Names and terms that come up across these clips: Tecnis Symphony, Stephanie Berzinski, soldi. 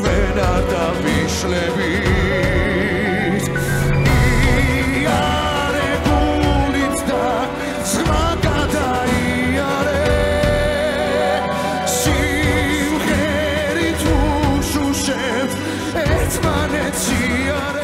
Venata Bischlevit Iare Pulitsta Smakata Iare Simcheri Tushushev Etzmanets Iare.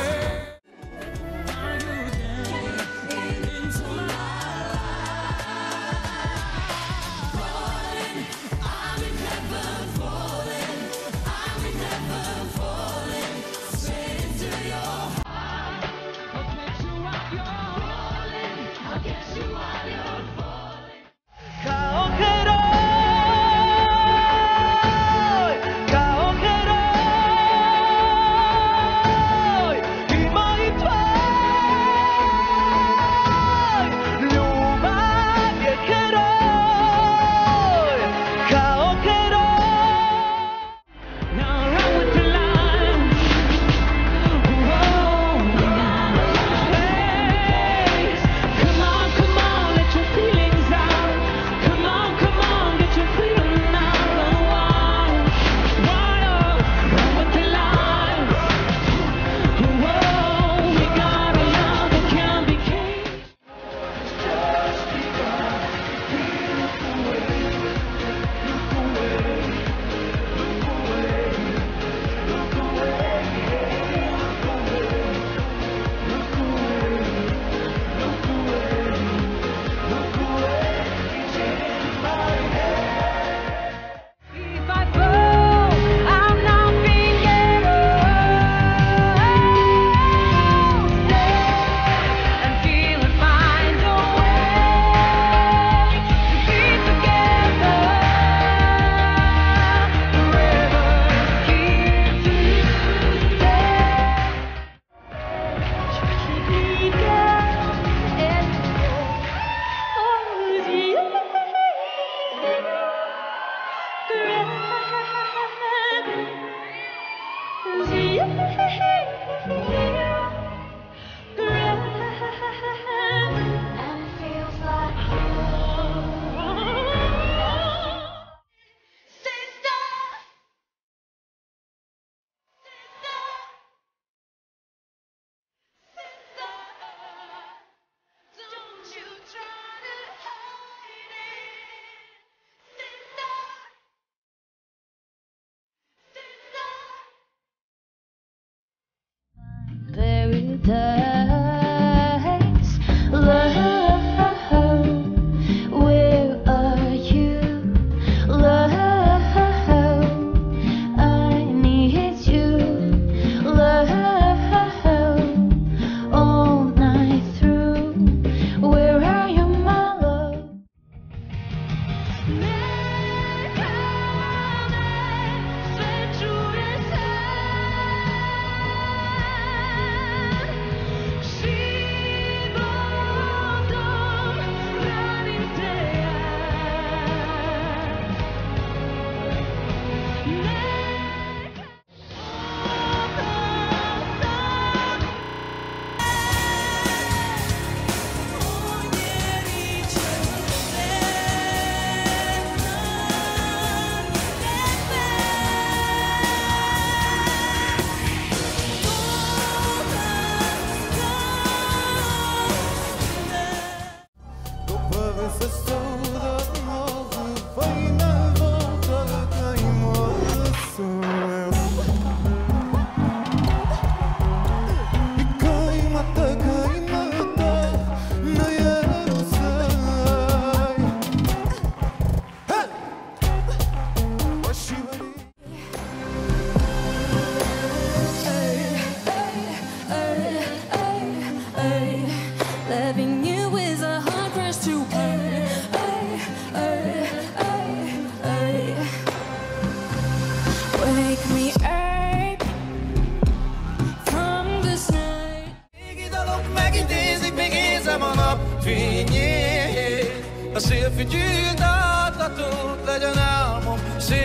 Sia fuggita da tutto l'animo, sia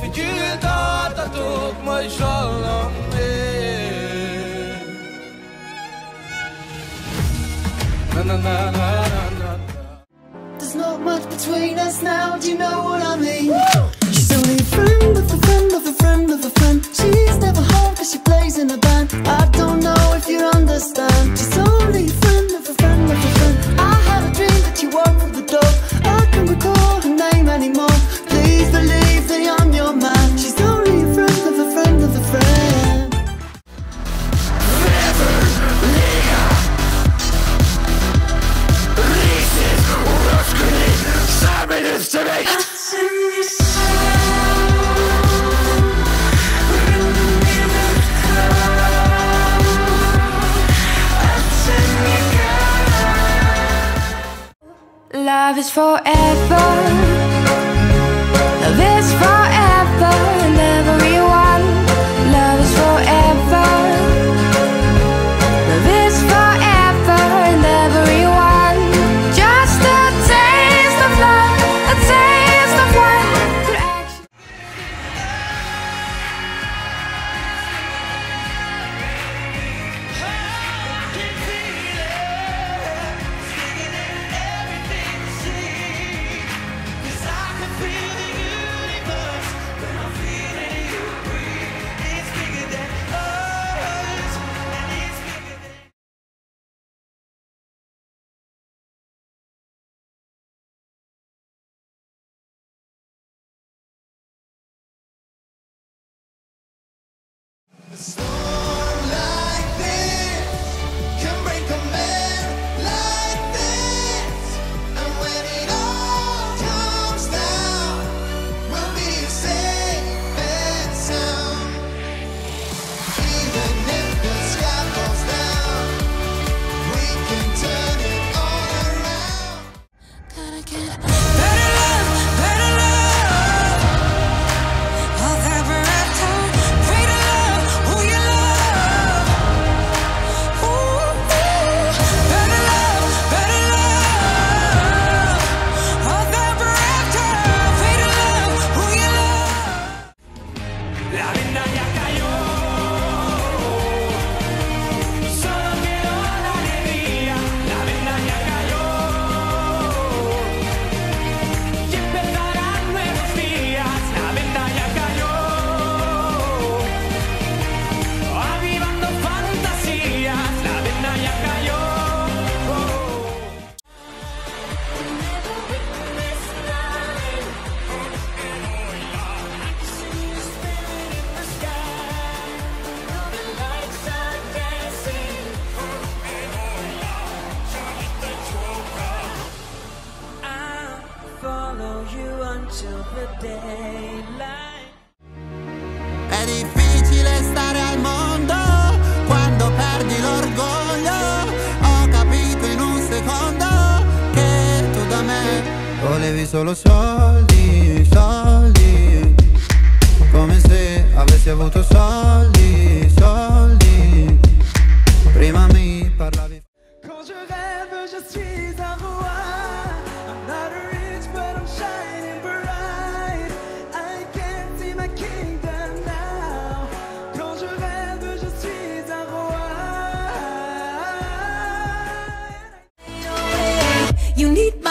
fuggita da tutto mai shalom. There's not much between us now, do you know what I mean? She's only a friend of a friend of a friend. Love is forever. Love is forever in everyone. Love is forever. Love is forever in everyone. Just a taste of love, a taste of one could actually. Storm like this can break a man like this, and when it all comes down, we'll be safe and sound. Even if the sky falls down, we can turn it all around. Gotta get better love, better love. All that we're after. È difficile stare al mondo quando perdi l'orgoglio. Ho capito in un secondo che tu da me volevi solo soldi, soldi, come se avessi avuto soldi, soldi, prima mi parlavi. Quand je rêve, je suis un roi. I'm not rich but I'm shining bright. You need